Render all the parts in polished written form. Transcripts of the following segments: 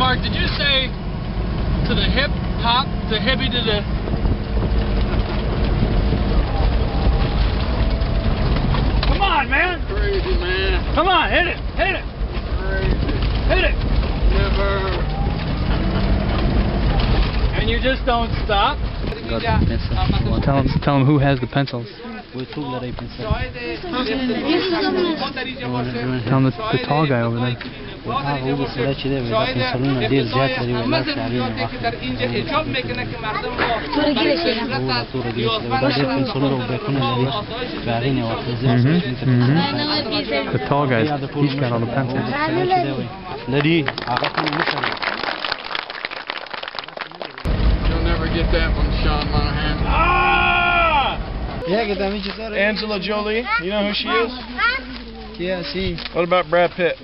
Mark, did you say to the hip hop, the hippie to the... Come on, man! Crazy, man. Come on, hit it! Hit it! Crazy. Hit it! Never. And you just don't stop? Well, tell him who has the pencils. Tell him the tall guy over there. The tall guy, he's got all the pencils. Get that from Sean Monahan. Ah! Yeah, get that. Angela Jolie. You know who she is? Yeah, she. What about Brad Pitt?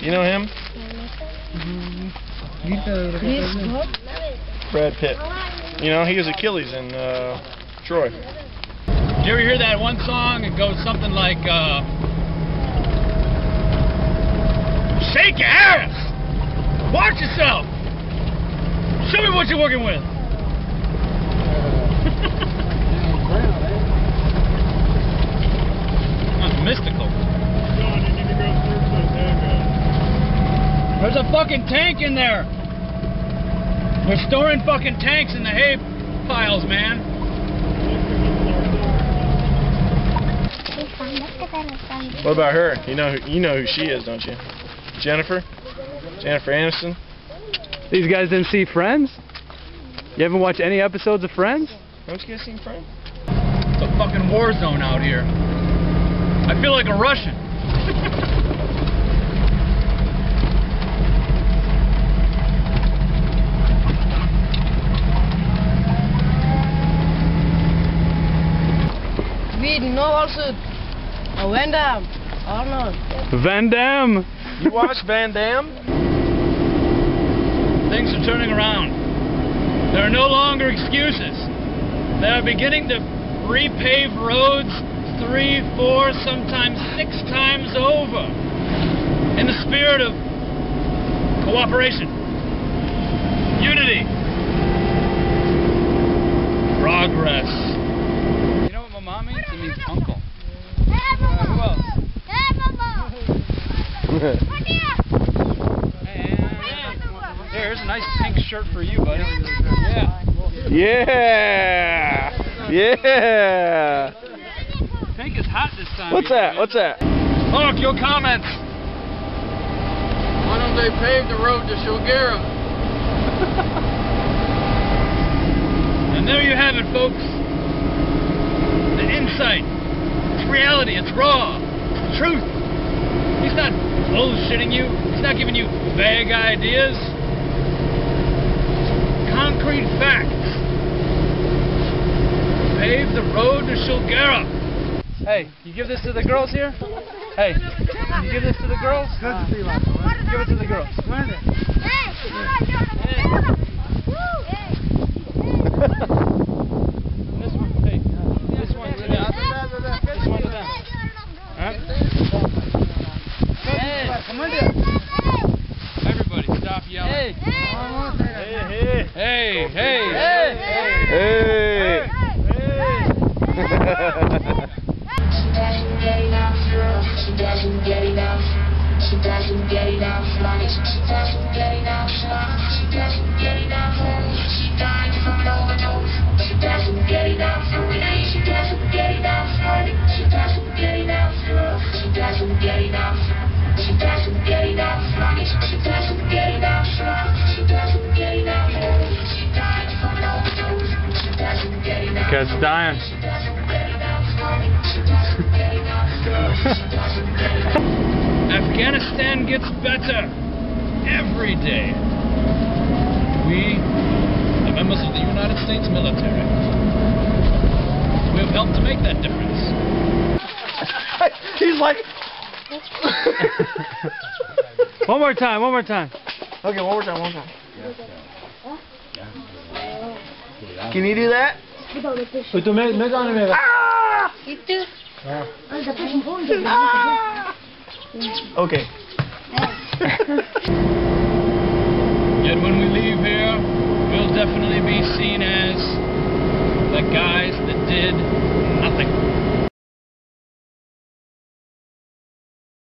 You know him? Brad Pitt. You know, he was Achilles in Troy. Did you ever hear that one song? It goes something like, shake your ass! Watch yourself! Show me what you're working with. That's mystical. There's a fucking tank in there. We're storing fucking tanks in the hay piles, man. What about her? You know who she is, don't you? Jennifer? Jennifer Aniston? These guys didn't see Friends? You haven't watched any episodes of Friends? Haven't you guys seen Friends? It's a fucking war zone out here. I feel like a Russian. We know also Van Damme, Arnold. Van Damme! You watch Van Damme? Things are turning around. There are no longer excuses. They are beginning to repave roads 3, 4, sometimes 6 times over in the spirit of cooperation, unity, progress. You know what my mom means? It means uncle. Here's a nice pink shirt for you, buddy. Yeah! Yeah! Yeah! Pink is hot this time. What's that? What's that? Look, your comments. Why don't they pave the road to Shulgara? And there you have it, folks. The insight. It's reality. It's raw. It's the truth. He's not bullshitting you. He's not giving you vague ideas. Concrete facts. Pave the road to Shulgara. Hey, you give this to the girls here? Hey, you give this to the girls? Give it to the girls. This one, hey. This one to them. This one to them. Alright? Everybody stop yelling. Hey. Hey! Hey! Hey! Hey! Hey! She doesn't get enough love. She doesn't get enough. She doesn't get enough money. She doesn't get enough love. She doesn't get enough home. She died from an overdose. She doesn't get enough money. She doesn't get enough money. She doesn't get enough love. She doesn't get enough. She doesn't get enough money. She doesn't get enough love. She doesn't get enough home. She died from an overdose. She doesn't get enough. Because dying. She doesn't get enough money. She doesn't get enough love. She doesn't get enough. Afghanistan gets better every day. We, the members of the United States military, we have helped to make that difference. He's like. One more time, one more time. Okay, one more time, one more time. Yeah. Can you do that? Ah! Okay. And when we leave here, we'll definitely be seen as the guys that did